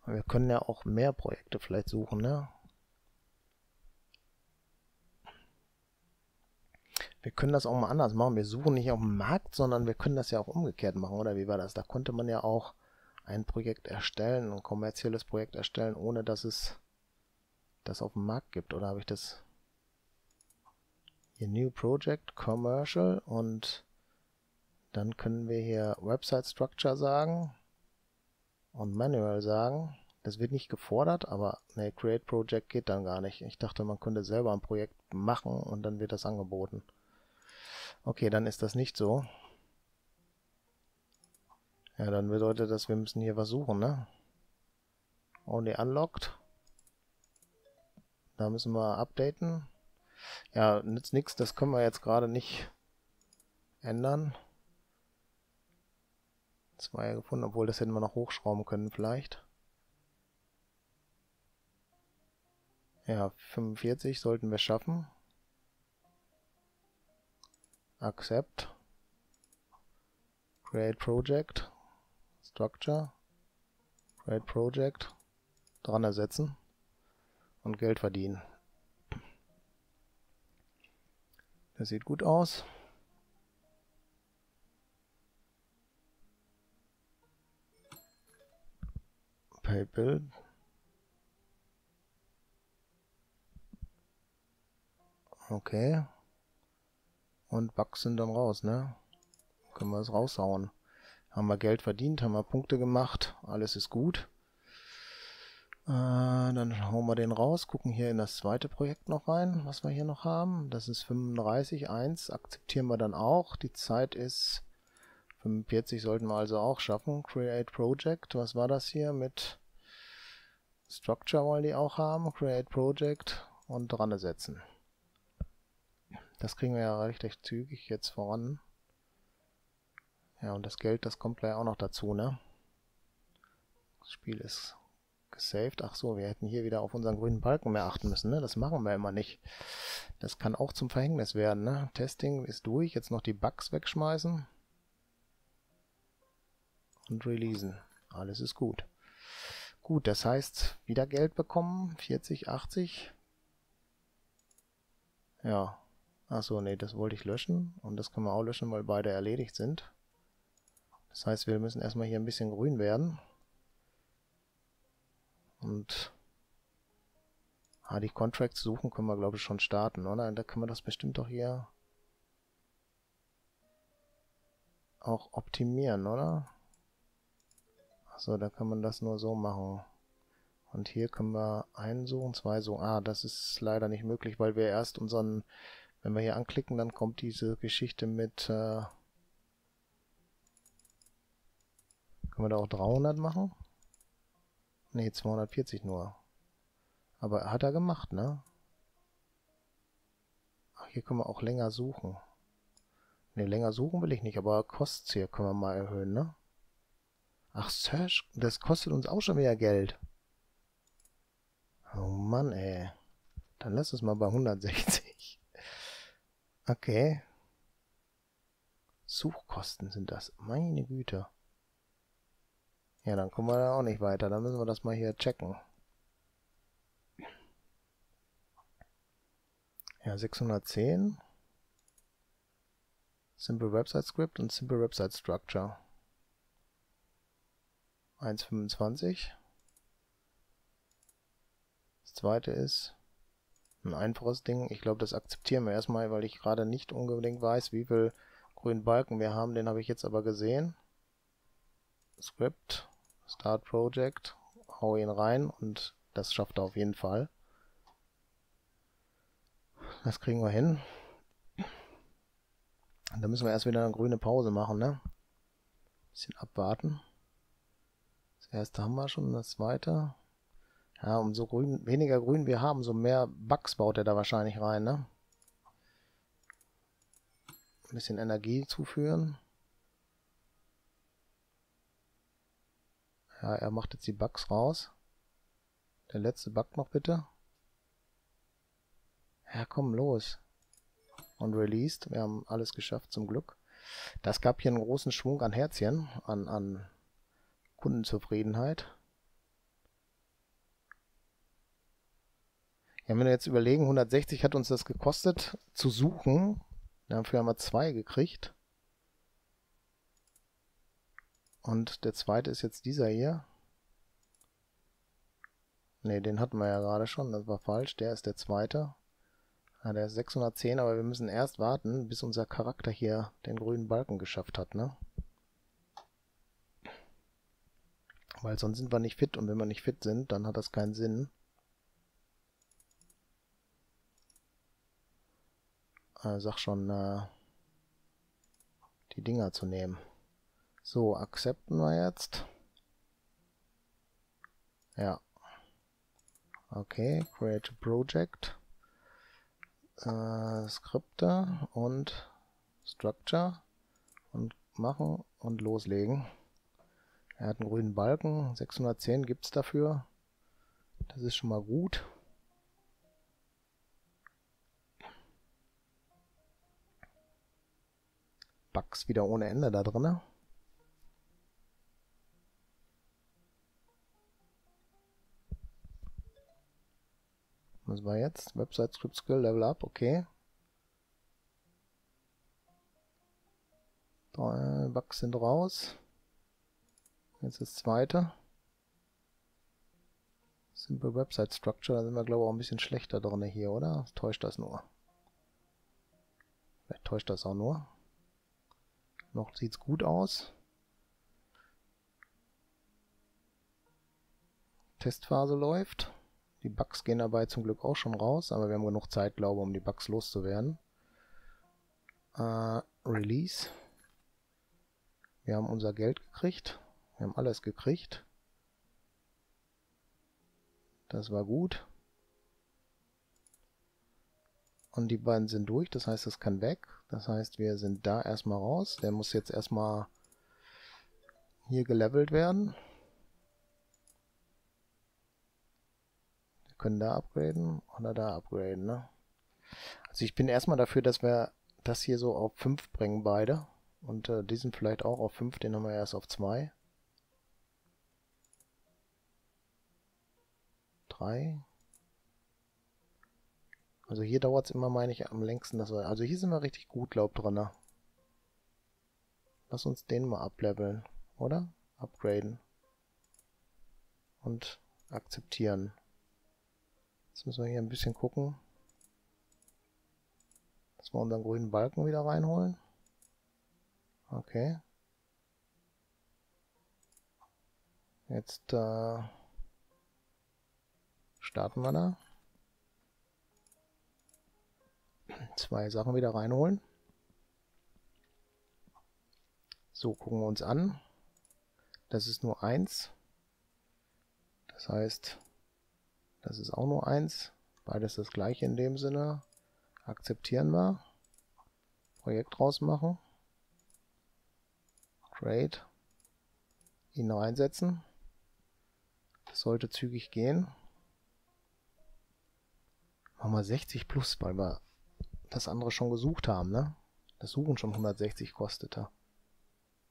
Aber wir können ja auch mehr Projekte vielleicht suchen, ne? Wir können das auch mal anders machen. Wir suchen nicht auf dem Markt, sondern wir können das ja auch umgekehrt machen, oder wie war das? Da konnte man ja auch ein Projekt erstellen, ein kommerzielles Projekt erstellen, ohne dass es... das auf dem Markt gibt, oder habe ich das hier New Project, Commercial und dann können wir hier Website Structure sagen und Manual sagen. Das wird nicht gefordert, aber ne, Create Project geht dann gar nicht. Ich dachte, man könnte selber ein Projekt machen und dann wird das angeboten. Okay, dann ist das nicht so. Ja, dann bedeutet das, wir müssen hier was suchen, ne? Only Unlocked. Da müssen wir updaten. Ja, nützt nichts, das können wir jetzt gerade nicht ändern. Zwei gefunden, obwohl das hätten wir noch hochschrauben können vielleicht. Ja, fünfundvierzig sollten wir schaffen. Accept. Create Project. Structure. Create Project. Dran ersetzen. Und Geld verdienen. Das sieht gut aus. Paybill. Okay. Und Bugs sind dann raus, ne? Können wir es raushauen. Haben wir Geld verdient, haben wir Punkte gemacht, alles ist gut. Dann hauen wir den raus, gucken hier in das zweite Projekt noch rein, was wir hier noch haben. Das ist fünfunddreißig Komma eins, akzeptieren wir dann auch. Die Zeit ist fünfundvierzig, sollten wir also auch schaffen. Create Project, was war das hier mit Structure wollen die auch haben, Create Project und dran setzen. Das kriegen wir ja recht, recht zügig jetzt voran. Ja, und das Geld, das kommt gleich auch noch dazu, ne? Das Spiel ist gesaved. Ach so, wir hätten hier wieder auf unseren grünen Balken mehr achten müssen, ne? Das machen wir immer nicht. Das kann auch zum Verhängnis werden, ne? Testing ist durch. Jetzt noch die Bugs wegschmeißen. Und releasen. Alles ist gut. Gut, das heißt, wieder Geld bekommen. vierzig, achtzig. Ja. Achso, nee, das wollte ich löschen. Und das können wir auch löschen, weil beide erledigt sind. Das heißt, wir müssen erstmal hier ein bisschen grün werden. Und ah, die Contracts suchen können wir, glaube ich, schon starten, oder? Da können wir das bestimmt doch hier auch optimieren, oder? Achso, da kann man das nur so machen. Und hier können wir einen suchen, zwei suchen. Ah, das ist leider nicht möglich, weil wir erst unseren... Wenn wir hier anklicken, dann kommt diese Geschichte mit... Äh, können wir da auch dreihundert machen? Ne, zweihundertvierzig nur. Aber hat er gemacht, ne? Ach, hier können wir auch länger suchen. Ne, länger suchen will ich nicht, aber Kosten hier können wir mal erhöhen, ne? Ach, Search, das kostet uns auch schon wieder Geld. Oh Mann, ey. Dann lass es mal bei hundertsechzig. Okay. Suchkosten sind das. Meine Güte. Ja, dann kommen wir da auch nicht weiter. Dann müssen wir das mal hier checken. Ja, sechshundertzehn. Simple Website Script und Simple Website Structure. eins Komma fünfundzwanzig. Das zweite ist... Ein einfaches Ding. Ich glaube, das akzeptieren wir erstmal, weil ich gerade nicht unbedingt weiß, wie viel grünen Balken wir haben. Den habe ich jetzt aber gesehen. Script, Start Project, hau ihn rein und das schafft er auf jeden Fall. Das kriegen wir hin. Da müssen wir erst wieder eine grüne Pause machen, ne? Ein bisschen abwarten. Das erste haben wir schon, das zweite... Ja, umso grün, weniger grün wir haben, so mehr Bugs baut er da wahrscheinlich rein, ne? Ein bisschen Energie zuführen. Ja, er macht jetzt die Bugs raus. Der letzte Bug noch bitte. Ja, komm, los. Und released. Wir haben alles geschafft, zum Glück. Das gab hier einen großen Schwung an Herzchen, an, an Kundenzufriedenheit. Ja, wenn wir jetzt überlegen, hundertsechzig hat uns das gekostet, zu suchen. Dafür haben wir zwei gekriegt. Und der zweite ist jetzt dieser hier. Ne, den hatten wir ja gerade schon, das war falsch. Der ist der zweite. Ja, der ist sechshundertzehn, aber wir müssen erst warten, bis unser Charakter hier den grünen Balken geschafft hat, ne? Weil sonst sind wir nicht fit und wenn wir nicht fit sind, dann hat das keinen Sinn. Sag schon, äh, die Dinger zu nehmen. So, akzeptieren wir jetzt. Ja. Okay, Create Project. Äh, Skripte und Structure. Und machen und loslegen. Er hat einen grünen Balken. sechshundertzehn gibt es dafür. Das ist schon mal gut. Bugs wieder ohne Ende da drin. Was war jetzt? Website Script Skill Level Up, okay. Drei Bugs sind raus. Jetzt das zweite. Simple Website Structure, da sind wir glaube ich auch ein bisschen schlechter drin hier, oder? Täuscht das nur? Vielleicht täuscht das auch nur. Noch sieht es gut aus. Testphase läuft. Die Bugs gehen dabei zum Glück auch schon raus, aber wir haben genug Zeit, glaube ich, um die Bugs loszuwerden. Äh, Release. Wir haben unser Geld gekriegt. Wir haben alles gekriegt. Das war gut. Und die beiden sind durch, das heißt, das kann weg. Das heißt, wir sind da erstmal raus. Der muss jetzt erstmal hier gelevelt werden. Wir können da upgraden oder da upgraden, ne? Also ich bin erstmal dafür, dass wir das hier so auf fünf bringen, beide. Und äh, diesen vielleicht auch auf fünf, den haben wir erst auf zwei. drei. Also hier dauert es immer, meine ich, am längsten. Dass wir, also hier sind wir richtig gut, glaub dran. Ne? Lass uns den mal ableveln, oder? Upgraden. Und akzeptieren. Jetzt müssen wir hier ein bisschen gucken. Dass wir unseren grünen Balken wieder reinholen. Okay. Jetzt äh, starten wir da. Zwei Sachen wieder reinholen. So, gucken wir uns an. Das ist nur eins. Das heißt, das ist auch nur eins. Beides das gleiche in dem Sinne. Akzeptieren wir. Projekt rausmachen. Trade. Ihn reinsetzen. Das sollte zügig gehen. Machen wir sechzig plus, weil wir das andere schon gesucht haben, ne? Das Suchen schon hundertsechzig kostete.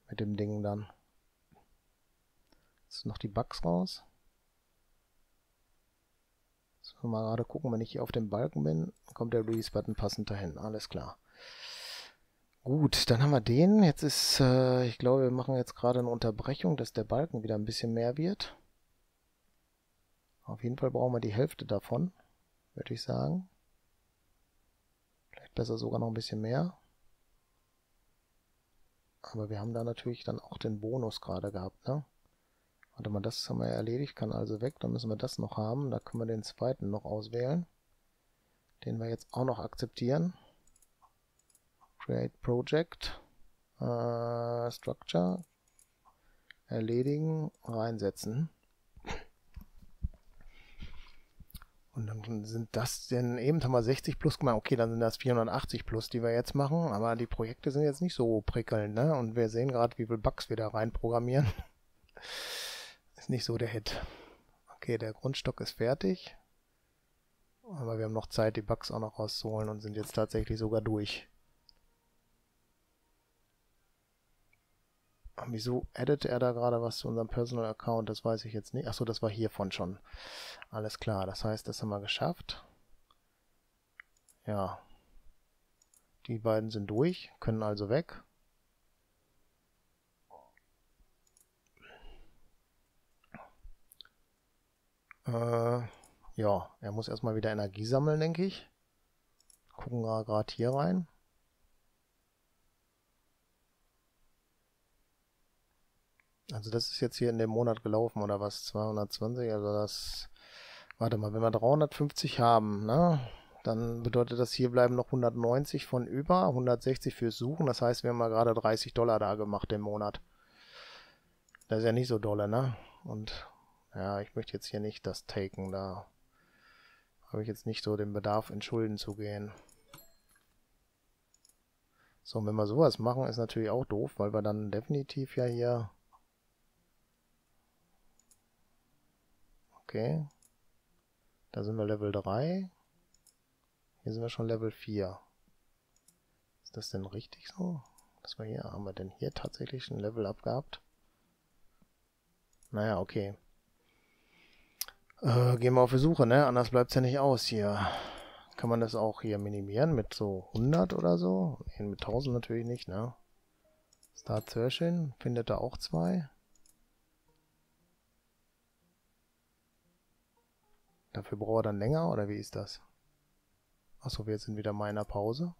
Mit dem Ding dann. Jetzt noch die Bugs raus. So, mal gerade gucken, wenn ich hier auf dem Balken bin, kommt der Release-Button passend dahin. Alles klar. Gut, dann haben wir den. Jetzt ist, äh, ich glaube, wir machen jetzt gerade eine Unterbrechung, dass der Balken wieder ein bisschen mehr wird. Auf jeden Fall brauchen wir die Hälfte davon, würde ich sagen. Vielleicht besser sogar noch ein bisschen mehr. Aber wir haben da natürlich dann auch den Bonus gerade gehabt, ne? Warte mal, das haben wir ja erledigt, kann also weg. Dann müssen wir das noch haben. Da können wir den zweiten noch auswählen. Den wir jetzt auch noch akzeptieren. Create Project. Äh, Structure. Erledigen. Reinsetzen. Und dann sind das, denn eben haben wir sechzig plus gemacht, okay, dann sind das vierhundertachtzig plus, die wir jetzt machen, aber die Projekte sind jetzt nicht so prickelnd, ne? Und wir sehen gerade, wie viel Bugs wir da reinprogrammieren. Ist nicht so der Hit. Okay, der Grundstock ist fertig, aber wir haben noch Zeit, die Bugs auch noch rauszuholen und sind jetzt tatsächlich sogar durch. Und wieso addet er da gerade was zu unserem Personal Account? Das weiß ich jetzt nicht. Achso, das war hiervon schon. Alles klar, das heißt, das haben wir geschafft. Ja. Die beiden sind durch, können also weg. Äh, ja, er muss erstmal wieder Energie sammeln, denke ich. Gucken wir gerade hier rein. Also das ist jetzt hier in dem Monat gelaufen, oder was? zweihundertzwanzig, also das... Warte mal, wenn wir dreihundertfünfzig haben, ne? Dann bedeutet das, hier bleiben noch hundertneunzig von über, hundertsechzig fürs Suchen. Das heißt, wir haben mal gerade dreißig Dollar da gemacht im Monat. Das ist ja nicht so dolle, ne? Und ja, ich möchte jetzt hier nicht das taken, da habe ich jetzt nicht so den Bedarf, in Schulden zu gehen. So, und wenn wir sowas machen, ist natürlich auch doof, weil wir dann definitiv ja hier... Okay, da sind wir Level drei, hier sind wir schon Level vier. Ist das denn richtig so? Das war hier, haben wir denn hier tatsächlich ein Level abgehabt? Naja, okay. Äh, gehen wir auf die Suche, ne? Anders bleibt es ja nicht aus hier. Kann man das auch hier minimieren mit so hundert oder so? Nee, mit tausend natürlich nicht, ne? Start Searching, findet da auch zwei. Dafür braucht er dann länger, oder wie ist das? Achso, wir sind wieder mal in der Pause.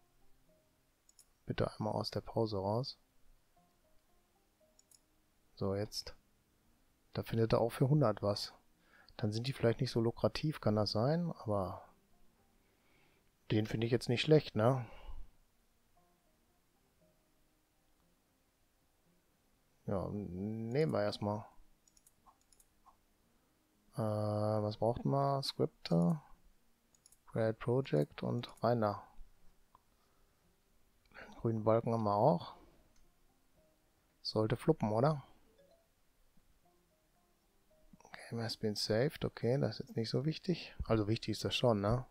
Bitte einmal aus der Pause raus. So, jetzt. Da findet er auch für hundert was. Dann sind die vielleicht nicht so lukrativ, kann das sein, aber... Den finde ich jetzt nicht schlecht, ne? Ja, nehmen wir erstmal. Äh, was braucht man? Scripte, Create Project und rein da. Den grünen Balken haben wir auch. Sollte fluppen, oder? Game has been saved. Okay, das ist jetzt nicht so wichtig. Also wichtig ist das schon, ne?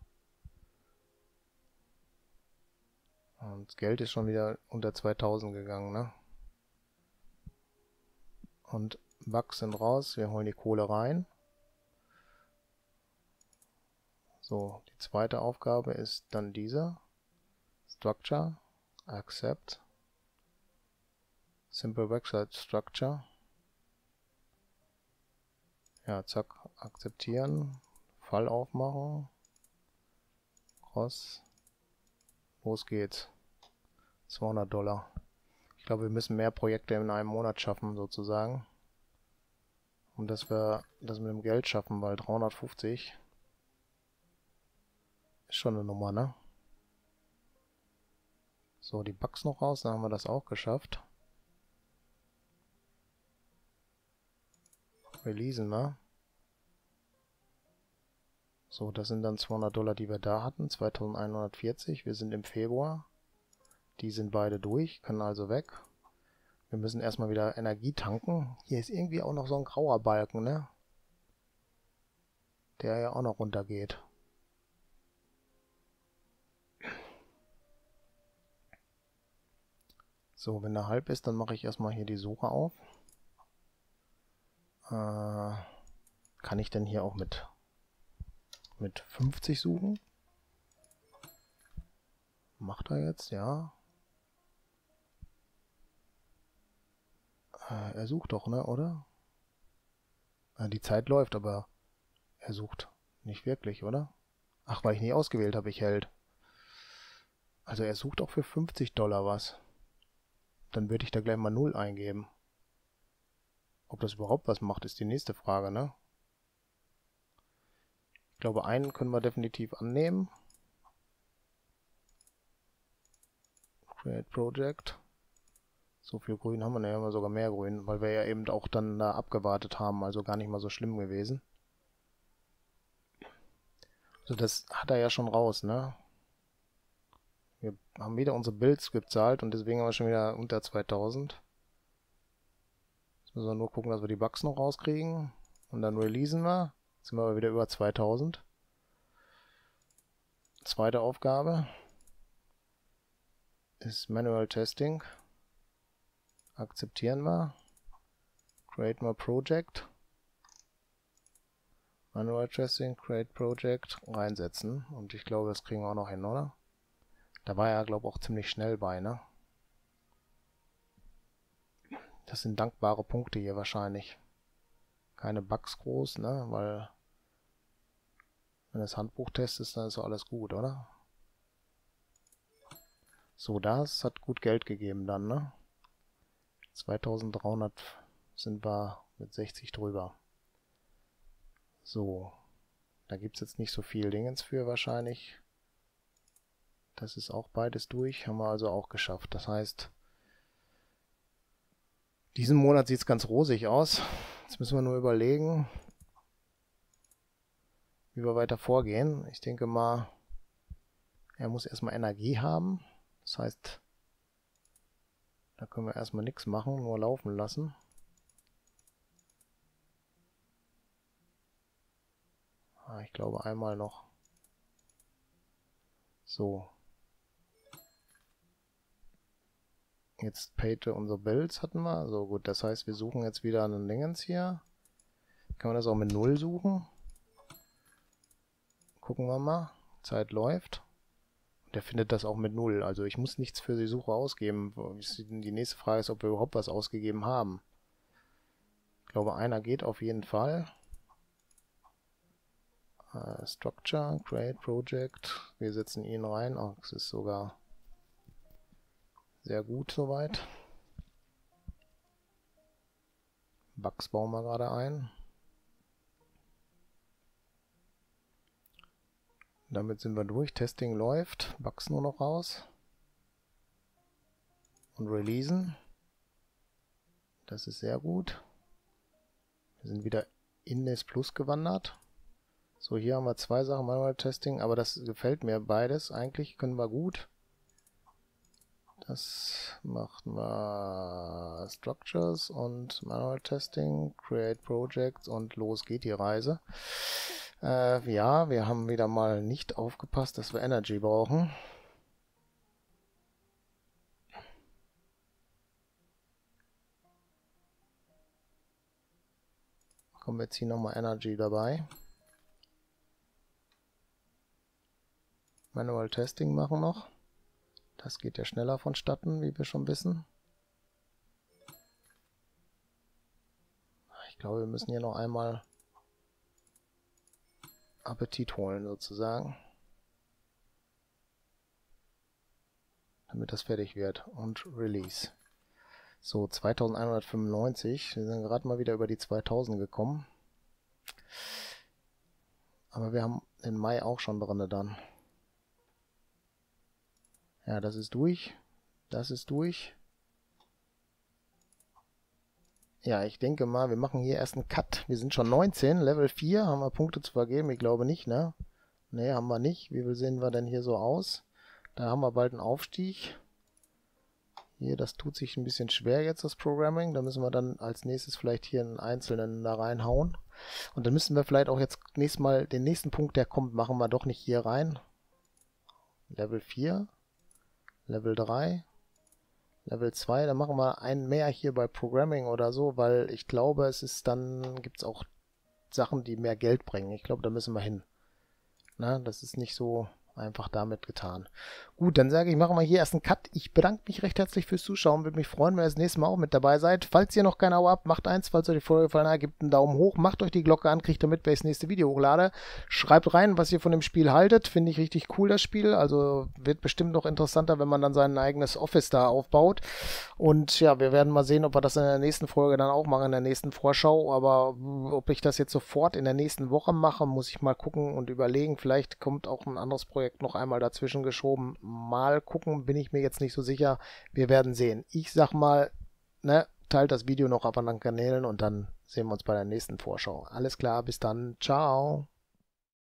Und das Geld ist schon wieder unter zweitausend gegangen, ne? Und Bugs sind raus. Wir holen die Kohle rein. So, die zweite Aufgabe ist dann diese. Structure. Accept. Simple Website Structure. Ja, zack. Akzeptieren. Fall aufmachen. Cross. Los geht's. zweihundert Dollar. Ich glaube, wir müssen mehr Projekte in einem Monat schaffen, sozusagen. Und dass wir das mit dem Geld schaffen, weil dreihundertfünfzig ist schon eine Nummer, ne? So, die Bugs noch raus, dann haben wir das auch geschafft. Releasen, ne? So, das sind dann zweihundert Dollar, die wir da hatten, zweitausendeinhundertvierzig. Wir sind im Februar. Die sind beide durch, können also weg. Wir müssen erstmal wieder Energie tanken. Hier ist irgendwie auch noch so ein grauer Balken, ne? Der ja auch noch runtergeht. So, wenn der halb ist, dann mache ich erstmal hier die Suche auf. Äh, kann ich denn hier auch mit, mit fünfzig suchen? Macht er jetzt, ja. Er sucht doch, ne, oder? Die Zeit läuft, aber er sucht nicht wirklich, oder? Ach, weil ich nie ausgewählt habe, ich Held. Also er sucht auch für fünfzig Dollar was. Dann würde ich da gleich mal null eingeben. Ob das überhaupt was macht, ist die nächste Frage, ne? Ich glaube, einen können wir definitiv annehmen. Create Project. So viel Grün haben wir, ne, haben wir sogar mehr Grün, weil wir ja eben auch dann da abgewartet haben, also gar nicht mal so schlimm gewesen. Also das hat er ja schon raus, ne? Wir haben wieder unsere Builds gezahlt und deswegen haben wir schon wieder unter zweitausend. Jetzt müssen wir nur gucken, dass wir die Bugs noch rauskriegen und dann releasen wir. Jetzt sind wir aber wieder über zweitausend. Zweite Aufgabe ist Manual Testing. Akzeptieren wir. Create my Project. Manual Testing, Create Project, reinsetzen. Und ich glaube, das kriegen wir auch noch hin, oder? Da war er, glaube ich, auch ziemlich schnell bei, ne? Das sind dankbare Punkte hier wahrscheinlich. Keine Bugs groß, ne? Weil, wenn das Handbuch testest, dann ist so alles gut, oder? So, das hat gut Geld gegeben dann, ne? zweitausenddreihundert sind wir mit sechzig drüber. So. Da gibt es jetzt nicht so viel Dingens für wahrscheinlich. Das ist auch beides durch. Haben wir also auch geschafft. Das heißt, diesen Monat sieht es ganz rosig aus. Jetzt müssen wir nur überlegen, wie wir weiter vorgehen. Ich denke mal, er muss erstmal Energie haben. Das heißt, da können wir erstmal nichts machen, nur laufen lassen. Ah, ich glaube einmal noch. So. Jetzt payte unsere Builds hatten wir. So gut, das heißt, wir suchen jetzt wieder einen Dingens hier. Kann man das auch mit null suchen? Gucken wir mal. Zeit läuft. Der findet das auch mit null. Also ich muss nichts für die Suche ausgeben. Die nächste Frage ist, ob wir überhaupt was ausgegeben haben. Ich glaube, einer geht auf jeden Fall. Uh, Structure, Create Project. Wir setzen ihn rein. Oh, es ist sogar sehr gut soweit. Bugs bauen wir gerade ein. Damit sind wir durch. Testing läuft. Bugs nur noch raus. Und releasen. Das ist sehr gut. Wir sind wieder Index Plus gewandert. So, hier haben wir zwei Sachen, Manual Testing, aber das gefällt mir beides. Eigentlich können wir gut. Das machen wir Structures und Manual Testing, Create Projects und los geht die Reise. Äh, ja, wir haben wieder mal nicht aufgepasst, dass wir Energy brauchen. Kommen wir jetzt hier nochmal Energy dabei. Manual Testing machen noch. Das geht ja schneller vonstatten, wie wir schon wissen. Ich glaube, wir müssen hier noch einmal Appetit holen, sozusagen. Damit das fertig wird. Und Release. So, zweitausendeinhundertfünfundneunzig. Wir sind gerade mal wieder über die zweitausend gekommen. Aber wir haben den Mai auch schon drin dann. Ja, das ist durch. Das ist durch. Ja, ich denke mal, wir machen hier erst einen Cut. Wir sind schon neunzehn, Level vier. Haben wir Punkte zu vergeben? Ich glaube nicht, ne? Ne, haben wir nicht. Wie sehen wir denn hier so aus? Da haben wir bald einen Aufstieg. Hier, das tut sich ein bisschen schwer jetzt, das Programming. Da müssen wir dann als nächstes vielleicht hier einen einzelnen da reinhauen. Und dann müssen wir vielleicht auch jetzt nächstes Mal den nächsten Punkt, der kommt, machen wir doch nicht hier rein. Level vier. Level drei, Level zwei, dann machen wir einen mehr hier bei Programming oder so, weil ich glaube, es ist dann, gibt es auch Sachen, die mehr Geld bringen. Ich glaube, da müssen wir hin. Na, das ist nicht so einfach damit getan. Gut, dann sage ich, machen wir hier erst einen Cut. Ich bedanke mich recht herzlich fürs Zuschauen. Würde mich freuen, wenn ihr das nächste Mal auch mit dabei seid. Falls ihr noch kein Abo habt, macht eins. Falls euch die Folge gefallen hat, gebt einen Daumen hoch. Macht euch die Glocke an, kriegt damit, wenn ich das nächste Video hochlade. Schreibt rein, was ihr von dem Spiel haltet. Finde ich richtig cool, das Spiel. Also wird bestimmt noch interessanter, wenn man dann sein eigenes Office da aufbaut. Und ja, wir werden mal sehen, ob wir das in der nächsten Folge dann auch machen, in der nächsten Vorschau. Aber ob ich das jetzt sofort in der nächsten Woche mache, muss ich mal gucken und überlegen. Vielleicht kommt auch ein anderes Projekt noch einmal dazwischen geschoben. Mal gucken, bin ich mir jetzt nicht so sicher. Wir werden sehen. Ich sag mal, ne, teilt das Video noch auf anderen Kanälen und dann sehen wir uns bei der nächsten Vorschau. Alles klar, bis dann. Ciao.